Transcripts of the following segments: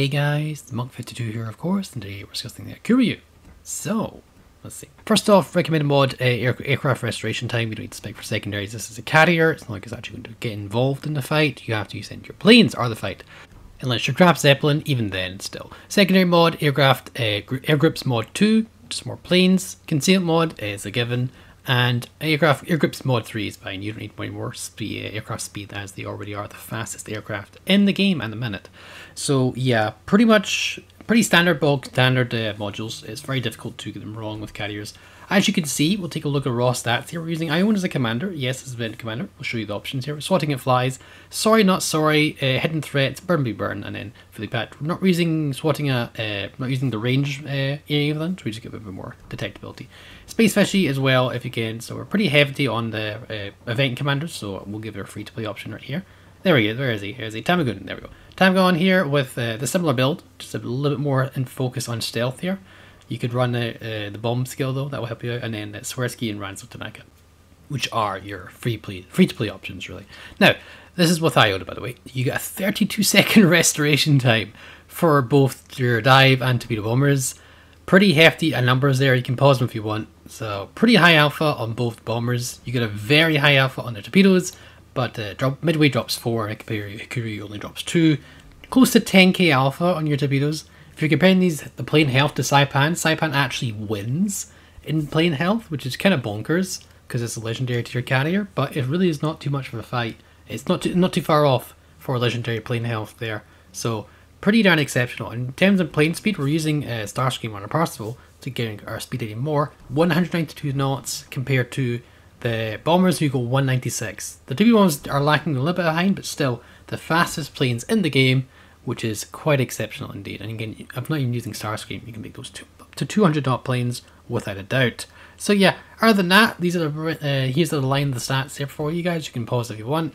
Hey guys, Monk52 here of course, and today we're discussing the Hakuryū. So, let's see. First off, recommended mod, aircraft restoration time. We don't need to spec for secondaries. This is a carrier. It's not like it's actually going to get involved in the fight. You have to send your planes or the fight. Unless you're crap Zeppelin, even then still. Secondary mod, aircraft, airgrips mod 2, just more planes. Concealed mod is a given. And airgrips mod 3 is fine. You don't need any more speed, aircraft speed, as they already are the fastest aircraft in the game at the minute. So yeah, pretty much pretty standard bulk, standard modules. It's very difficult to get them wrong with carriers. As you can see, we'll take a look at raw stats here. We're using Ione as a commander. Yes, as a commander. We'll show you the options here. We're swatting at flies. Sorry, not sorry. Hidden threats. Burn be burn. And then for the pat, we're not using swatting at. Not using the range area of them. So we just give it a bit more detectability. Space fishy as well, if you can. So we're pretty heavy on the event commanders. So we'll give it a free to play option right here. There we go. Where is he? Here's a tamagon. There we go. Tamagon here with the similar build. Just a little bit more in focus on stealth here. You could run the bomb skill though, that will help you out, and then Swersky and Ransom Tanaka, which are your free to play options really. Now, this is with Iota by the way. You get a 32-second restoration time for both your dive and torpedo bombers. Pretty hefty numbers there, you can pause them if you want. So pretty high alpha on both bombers. You get a very high alpha on the torpedoes, but Midway drops 4, Hakuryū only drops 2. Close to 10k alpha on your torpedoes. If you're comparing the plane health to Saipan, Saipan actually wins in plane health, which is kind of bonkers because it's a legendary tier carrier, but it really is not too much of a fight. It's not too far off for legendary plane health there, so pretty darn exceptional. In terms of plane speed, we're using Starscream on our Parseval to get our speed anymore. 192 knots compared to the bombers who go 196. The TB bombers are lacking a little bit behind, but still the fastest planes in the game, which is quite exceptional indeed. And again, I'm not even using Starscream, you can make those up to 200 knot planes without a doubt. So yeah, other than that, these are the, here's the line of the stats here for you guys. You can pause if you want.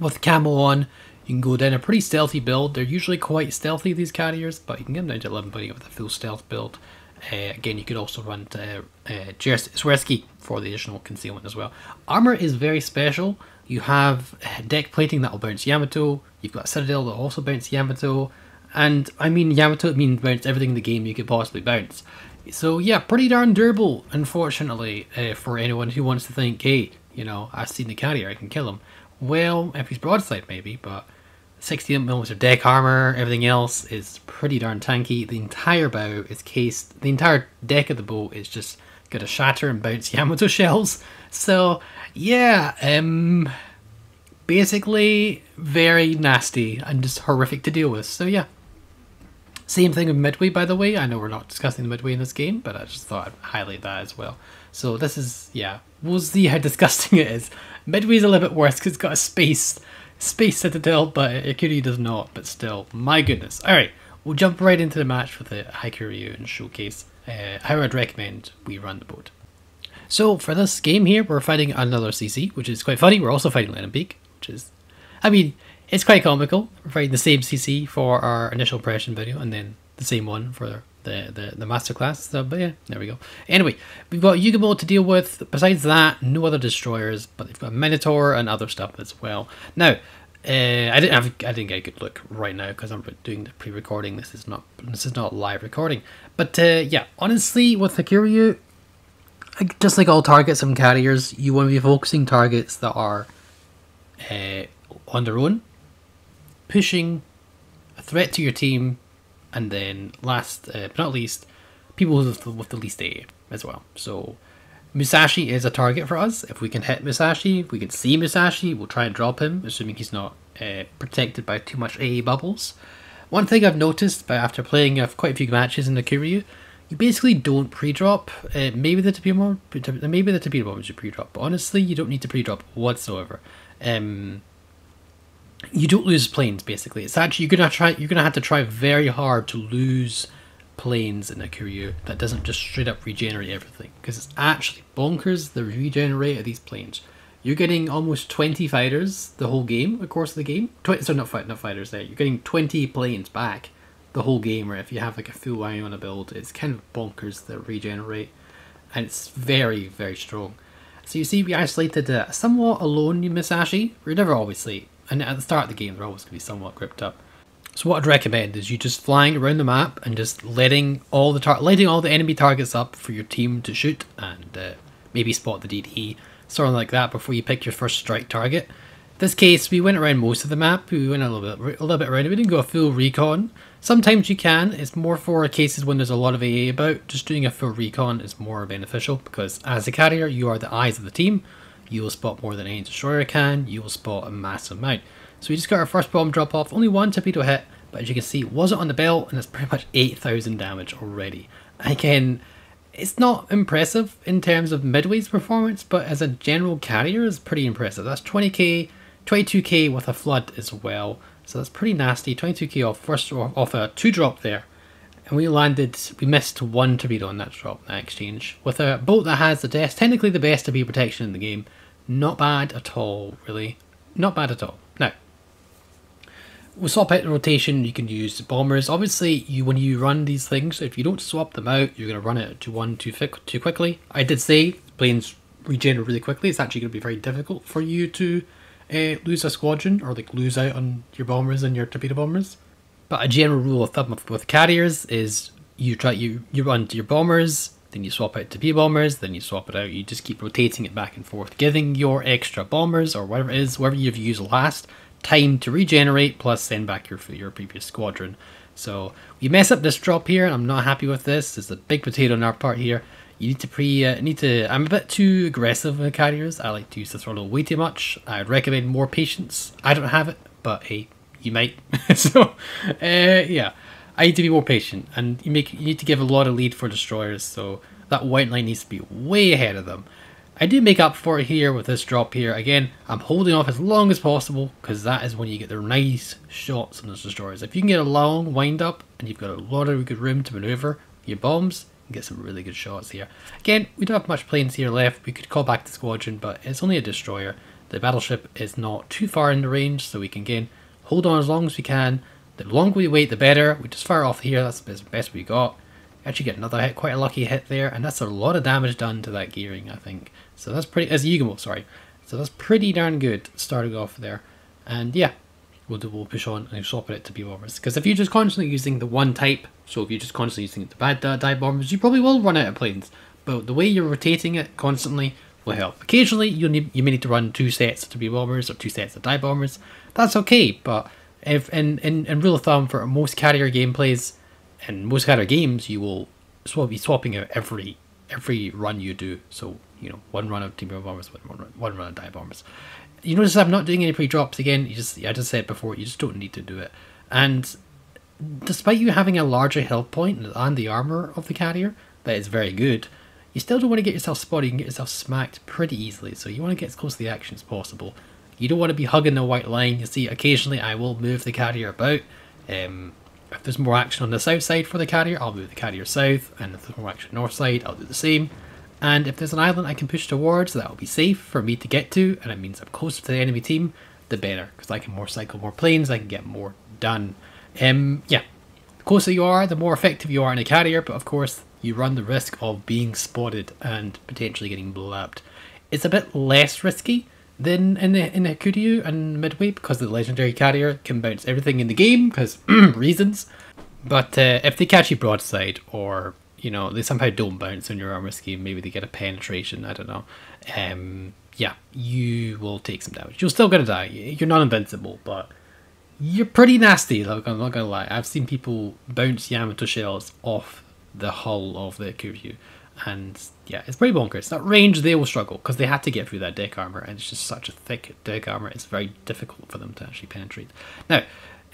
With camo on, you can go down a pretty stealthy build. They're usually quite stealthy, these carriers, but you can get them down to 11.8 with a full stealth build. Again, you could also run Swersky for the additional concealment as well. Armor is very special. You have deck plating that will bounce Yamato. You've got Citadel that will also bounce Yamato. And I mean Yamato, it means bounce everything in the game you could possibly bounce. So yeah, pretty darn durable, unfortunately, for anyone who wants to think, hey, you know, I've seen the carrier, I can kill him. Well, if he's broadside maybe, but 68mm deck armor, everything else is pretty darn tanky. The entire bow is cased, the entire deck of the boat is just going to shatter and bounce Yamato shells. So yeah, basically very nasty and just horrific to deal with. So yeah, same thing with Midway by the way. I know we're not discussing the Midway in this game, but I just thought I'd highlight that as well. So this is, yeah, we'll see how disgusting it is. Midway's a little bit worse because it's got a space Citadel, but Hakuryū does not, but still, my goodness. Alright, we'll jump right into the match with the Hakuryū and showcase how I'd recommend we run the boat. So for this game here, we're fighting another CC, which is quite funny. We're also fighting Lenombeek, which is, I mean, it's quite comical. We're fighting the same CC for our initial impression video, and then the same one for the masterclass. So, but yeah, there we go. Anyway, we've got Yūgumo to deal with. Besides that, no other destroyers, but they've got Minotaur and other stuff as well. Now, I didn't get a good look right now because I'm doing the pre-recording. This is not live recording. But yeah, honestly, with Hakuryū, just like all targets and carriers, you want to be focusing targets that are on their own, pushing a threat to your team. And then last but not least, people with the least AA as well. So Musashi is a target for us. If we can hit Musashi, if we can see Musashi, we'll try and drop him, assuming he's not protected by too much AA bubbles. One thing I've noticed after playing quite a few matches in the Hakuryū, you basically don't pre-drop. Maybe the Tepiemon bombs you pre-drop, but honestly you don't need to pre-drop whatsoever. You don't lose planes basically. It's actually you're gonna have to try very hard to lose planes in a Hakuryū that doesn't just straight up regenerate everything, because it's actually bonkers the regenerate of these planes. You're getting almost 20 fighters the whole game, the course of the game. Sorry, not fighters there. You're getting 20 planes back the whole game, or if you have like a full eye on a build, it's kind of bonkers the regenerate, and it's very, very strong. So you see we isolated somewhat alone Musashi. We're never obviously. And at the start of the game, they're always going to be somewhat gripped up. So what I'd recommend is you just flying around the map and just letting all the enemy targets up for your team to shoot and maybe spot the DDE, sort of like that, before you pick your first strike target. This case we went around most of the map. We went a little bit around it. We didn't go a full recon. Sometimes you can. It's more for cases when there's a lot of AA about. Just doing a full recon is more beneficial because as a carrier you are the eyes of the team. You will spot more than any destroyer can. You will spot a massive amount. So we just got our first bomb drop off, only one torpedo hit, but as you can see it wasn't on the bell and it's pretty much 8,000 damage already. Again, it's not impressive in terms of Midway's performance, but as a general carrier it's pretty impressive. That's 20k, 22k with a flood as well, so that's pretty nasty. 22k off a 2-drop there, and we missed one torpedo on that drop, that exchange, with a boat that has the best, technically the best torpedo protection in the game. Not bad at all, really. Not bad at all. Now, we'll swap out the rotation. You can use bombers. Obviously, when you run these things, if you don't swap them out, you're going to run it to one too quickly. I did say planes regenerate really quickly. It's actually going to be very difficult for you to lose a squadron or like lose out on your bombers and your torpedo bombers. But a general rule of thumb with carriers is you run to your bombers, then you swap out to torpedo bombers, then you swap it out. You just keep rotating it back and forth, giving your extra bombers or whatever it is, whatever you've used last, time to regenerate, plus send back your previous squadron. So we mess up this drop here, and I'm not happy with this. It's a big potato on our part here. You need to I'm a bit too aggressive with carriers. I like to use the throttle way too much. I'd recommend more patience. I don't have it, but hey, you might. So yeah, I need to be more patient, and you need to give a lot of lead for destroyers, so that white line needs to be way ahead of them. I do make up for it here with this drop here. Again, I'm holding off as long as possible because that is when you get the nice shots on those destroyers. If you can get a long wind up and you've got a lot of good room to maneuver your bombs, you get some really good shots here. Again, we don't have much planes here left. We could call back the squadron, but it's only a destroyer. The battleship is not too far in the range, so we can again hold on as long as we can. The longer we wait, the better. We just fire off here. That's the best we got. Actually get another hit, quite a lucky hit there, and that's a lot of damage done to that gearing, I think. So that's pretty, as Yūgumo, sorry. So that's pretty darn good starting off there. And yeah, we'll push on and swap it to be bombers. Because if you're just constantly using the one type, so if you're just constantly using the bad dive bombers, you probably will run out of planes. But the way you're rotating it constantly will help. Occasionally, you may need to run 2 sets to be bombers or 2 sets of dive bombers. That's okay, but in rule of thumb for most carrier gameplays, and most kind of games, you will be swapping out every run you do. So, you know, one run of Tepiemon bombers, one run of dive bombers. You notice I'm not doing any pre-drops again. I just said before, you just don't need to do it. And despite you having a larger health point and the armor of the carrier, that is very good, you still don't want to get yourself spotted. You can get yourself smacked pretty easily. So you want to get as close to the action as possible. You don't want to be hugging the white line. You see, occasionally I will move the carrier about. If there's more action on the south side for the carrier, I'll move the carrier south, and if there's more action north side, I'll do the same. And if there's an island I can push towards, that'll be safe for me to get to, and it means I'm closer to the enemy team, the better, because I can cycle more planes, I can get more done. Yeah, the closer you are, the more effective you are in a carrier, but of course you run the risk of being spotted and potentially getting blapped. It's a bit less risky than in Hakuryū and Midway, because the legendary carrier can bounce everything in the game because reasons. But if they catch you broadside, or you know, they somehow don't bounce on your armor scheme, maybe they get a penetration, I don't know. Yeah, you will take some damage. You're still gonna die. You're not invincible, but you're pretty nasty. Like, I'm not gonna lie. I've seen people bounce Yamato shells off the hull of the Hakuryū. And yeah, it's pretty bonkers. That range, they will struggle because they had to get through that deck armor, and it's just such a thick deck armor. It's very difficult for them to actually penetrate. Now,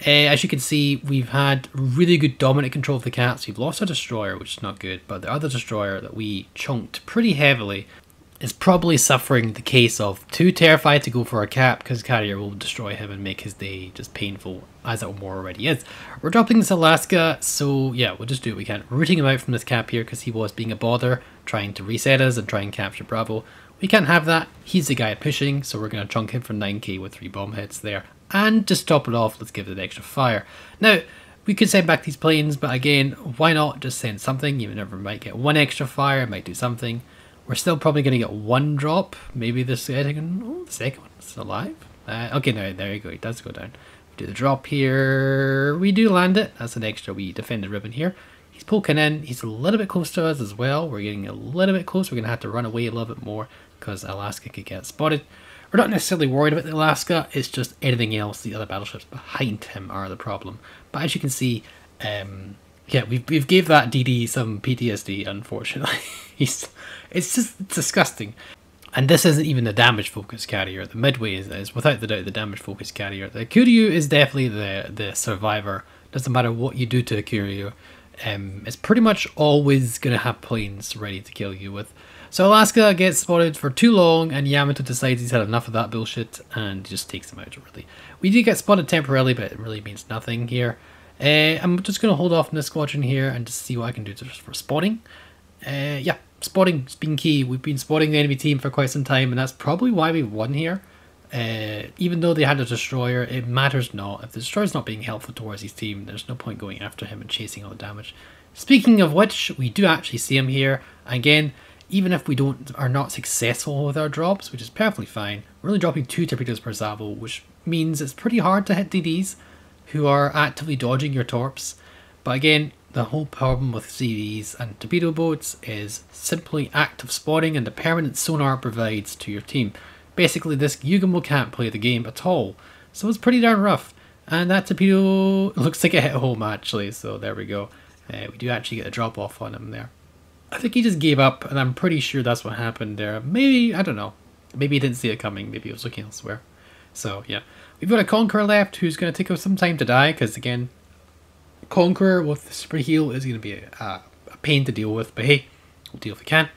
as you can see, we've had really good dominant control of the cats. We've lost a destroyer, which is not good, but the other destroyer that we chunked pretty heavily is probably suffering the case of too terrified to go for a cap because carrier will destroy him and make his day just painful, as it more already is. We're dropping this Alaska, so yeah, we'll just do what we can. We're rooting him out from this cap here because he was being a bother, trying to reset us and try and capture Bravo. We can't have that. He's the guy pushing, so we're going to chunk him for 9k with 3 bomb hits there. And just top it off, let's give it an extra fire. Now, we could send back these planes, but again, why not just send something? You never might get one extra fire, it might do something. We're still probably going to get one drop, maybe the second one's alive. Okay, no, there you go, it does go down. Do the drop here. We do land it. That's an extra wee defended ribbon here. He's poking in. He's a little bit close to us as well. We're getting a little bit close. We're going to have to run away a little bit more because Alaska could get spotted. We're not necessarily worried about the Alaska. It's just anything else. The other battleships behind him are the problem. But as you can see, yeah, we've gave that DD some PTSD, unfortunately. It's just disgusting. And this isn't even the damage focus carrier. The Midway is without the doubt the damage focus carrier. The Hakuryū is definitely the survivor. Doesn't matter what you do to Hakuryū. It's pretty much always going to have planes ready to kill you with. So Alaska gets spotted for too long and Yamato decides he's had enough of that bullshit and just takes him out, really. We do get spotted temporarily, but it really means nothing here. I'm just going to hold off in this squadron here and just see what I can do just for spotting. Yeah, spotting's been key. We've been spotting the enemy team for quite some time and that's probably why we won here. Even though they had a destroyer, it matters not. If the destroyer's not being helpful towards his team, there's no point going after him and chasing all the damage. Speaking of which, we do actually see him here. Again, even if we are not successful with our drops, which is perfectly fine, we're only dropping 2 torpedoes per salvo, which means it's pretty hard to hit DDs who are actively dodging your torps. But again, the whole problem with CDs and torpedo boats is simply active spotting and the permanent sonar provides to your team. Basically, this Yūgumo can't play the game at all, so it's pretty darn rough. And that torpedo looks like it hit home, actually, so there we go. We do actually get a drop off on him there. I think he just gave up, and I'm pretty sure that's what happened there. Maybe, I don't know. Maybe he didn't see it coming. Maybe he was looking elsewhere. So, yeah. We've got a Conqueror left who's going to take us some time to die, because, again, Conqueror with the super heal is going to be a pain to deal with, but hey, we'll deal if we can.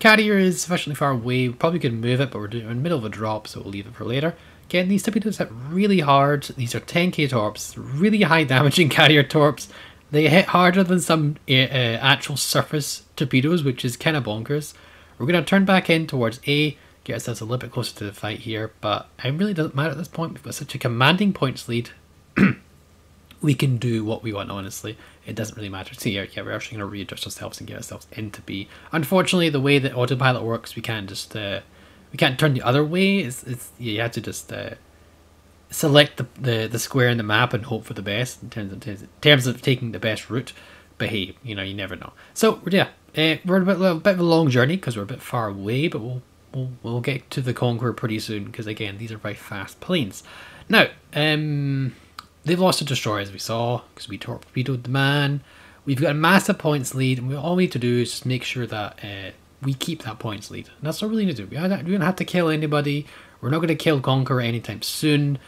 Carrier is sufficiently far away. We probably could move it, but we're in the middle of a drop, so we'll leave it for later. Again, these torpedoes hit really hard. These are 10k torps, really high damaging carrier torps. They hit harder than some actual surface torpedoes, which is kind of bonkers. We're going to turn back in towards A, get ourselves a little bit closer to the fight here, but it really doesn't matter at this point. We've got such a commanding points lead. We can do what we want, honestly. It doesn't really matter. So yeah, we're actually going to readjust ourselves and get ourselves into B. Unfortunately, the way that autopilot works, we can't turn the other way. You have to just select the square in the map and hope for the best in terms of taking the best route. But hey, you know, you never know. So yeah, we're a bit of a long journey because we're a bit far away, but we'll get to the Conqueror pretty soon because again, these are very fast planes. Now, they've lost a destroyer as we saw because we torpedoed the man. We've got a massive points lead, and all we need to do is just make sure that we keep that points lead. And that's what we need to do. We don't have to kill anybody. We're not going to kill Conqueror anytime soon.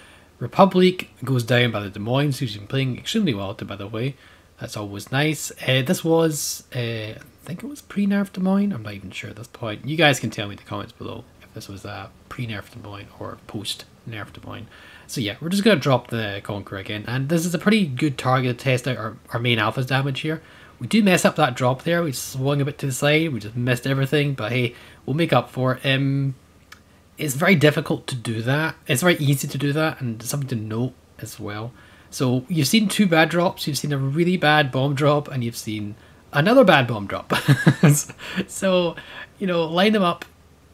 Republic goes down by the Des Moines, who's been playing extremely well, by the way. That's always nice. This was, I think it was pre-nerf Des Moines. I'm not even sure at this point. You guys can tell me in the comments below if this was a pre-nerf Des Moines or post-nerf Des Moines. So yeah, we're just going to drop the Conqueror again. And this is a pretty good target to test out our main alpha's damage here. We do mess up that drop there. We swung a bit to the side. We just missed everything. But hey, we'll make up for it. It's very difficult to do that. It's very easy to do that, and something to note as well. So you've seen 2 bad drops, you've seen a really bad bomb drop, and you've seen another bad bomb drop. So, you know, line them up,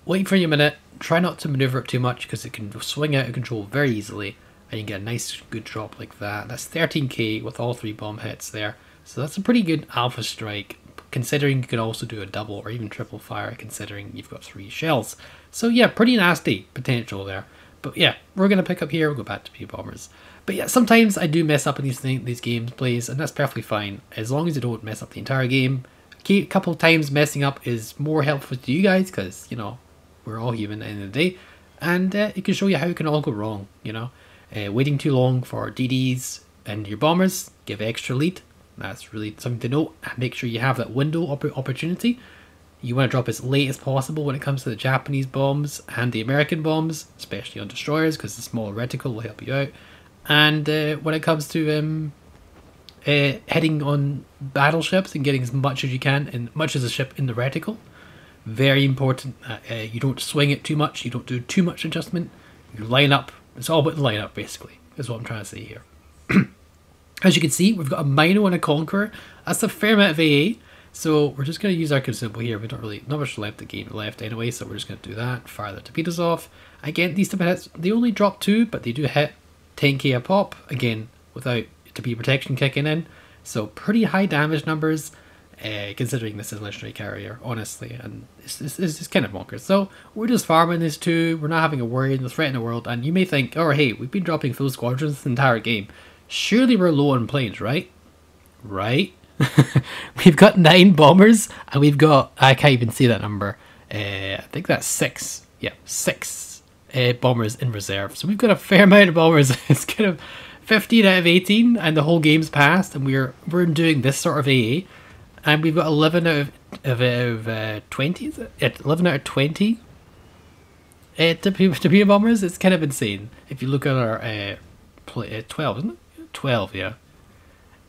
wait for your minute, try not to maneuver it too much because it can swing out of control very easily, and you can get a nice good drop like that. That's 13k with all 3 bomb hits there. So that's a pretty good alpha strike, considering you can also do a double or even triple fire considering you've got 3 shells. So yeah, pretty nasty potential there. But yeah, we're going to pick up here, we'll go back to P-bombers. But yeah, sometimes I do mess up in these games plays, and that's perfectly fine, as long as you don't mess up the entire game. A couple of times messing up is more helpful to you guys, because, you know, we're all human at the end of the day. And it can show you how it can all go wrong, you know. Waiting too long for DDs and your bombers, give extra lead. That's really something to note. Make sure you have that window opportunity. You want to drop as late as possible when it comes to the Japanese bombs and the American bombs, especially on destroyers, because the small reticle will help you out. And when it comes to heading on battleships and getting as much as you can and much as a ship in the reticle, very important that you don't swing it too much, you don't do too much adjustment, you line up. It's all about the line up, basically, is what I'm trying to say here. As you can see, we've got a Mino and a Conqueror. That's a fair amount of AA, so we're just going to use our consumable here. We don't really, not much left the game left anyway, so we're just going to do that. Fire the torpedoes off. Again, these torpedoes, they only drop 2, but they do hit 10k a pop, again without Tepi protection kicking in, so pretty high damage numbers considering this is legendary carrier, honestly, and it's just kind of bonkers. So we're just farming these two, we're not having a worry in the threat in the world, and you may think, oh hey, we've been dropping full squadrons the entire game, surely we're low on planes, right? We've got 9 bombers and we've got, I can't even see that number, I think that's 6, yeah, 6 bombers in reserve, so we've got a fair amount of bombers. It's kind of 15 out of 18 and the whole game's passed, and we're doing this sort of AA, and we've got 11 out of 20 Tepi bombers. It's kind of insane. If you look at our 12, isn't it? 12, yeah.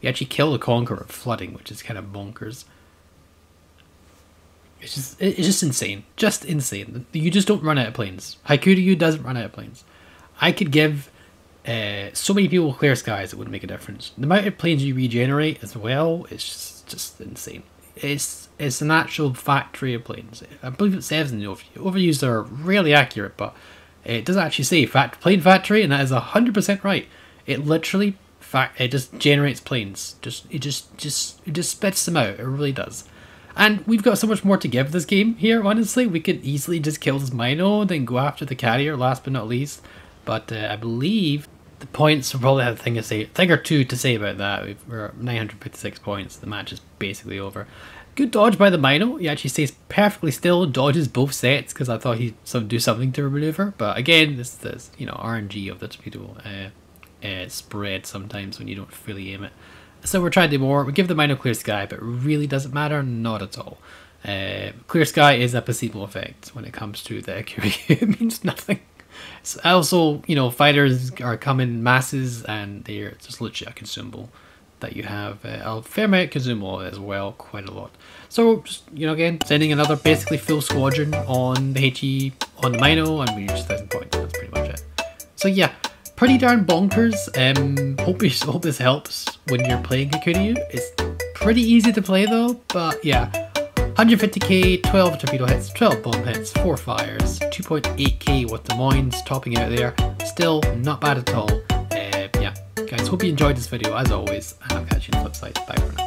You actually kill the Conqueror flooding, which is kind of bonkers. It's just insane. Just insane. You just don't run out of planes. Hakuryū doesn't run out of planes. I could give so many people clear skies, it wouldn't make a difference. The amount of planes you regenerate as well, it's just insane. It's an actual factory of planes. I believe it says in the overviews are really accurate, but it does actually say plane factory, and that is 100% right. It literally it just generates planes. It just spits them out. It really does. And we've got so much more to give this game here. Honestly, we could easily just kill this Mino, then go after the carrier. Last but not least, but I believe the points will probably have a thing or two to say about that. We're at 956 points. The match is basically over. Good dodge by the Mino. He actually stays perfectly still, dodges both sets, because I thought he'd do something to maneuver. But again, this is, you know, RNG of the torpedo spread sometimes when you don't fully aim it. So we're trying to do more. We give the Mino clear sky, but it really doesn't matter, not at all. Clear sky is a placebo effect when it comes to the accuracy. It means nothing. So also, you know, fighters are coming in masses, and they're just literally a consumable that you have. A fair amount of Kazumo as well, quite a lot. So, just, you know, again, sending another basically full squadron on the HE, on the Mino, and we reached 1,000 points. That's pretty much it. So yeah, pretty darn bonkers. Hope this helps when you're playing Hakuryū. It's pretty easy to play though, but yeah. 150k, 12 torpedo hits, 12 bomb hits, 4 fires, 2.8k with Des Moines topping out there. Still not bad at all. Yeah, guys, hope you enjoyed this video as always, and I'll catch you on the flip side. Bye for now.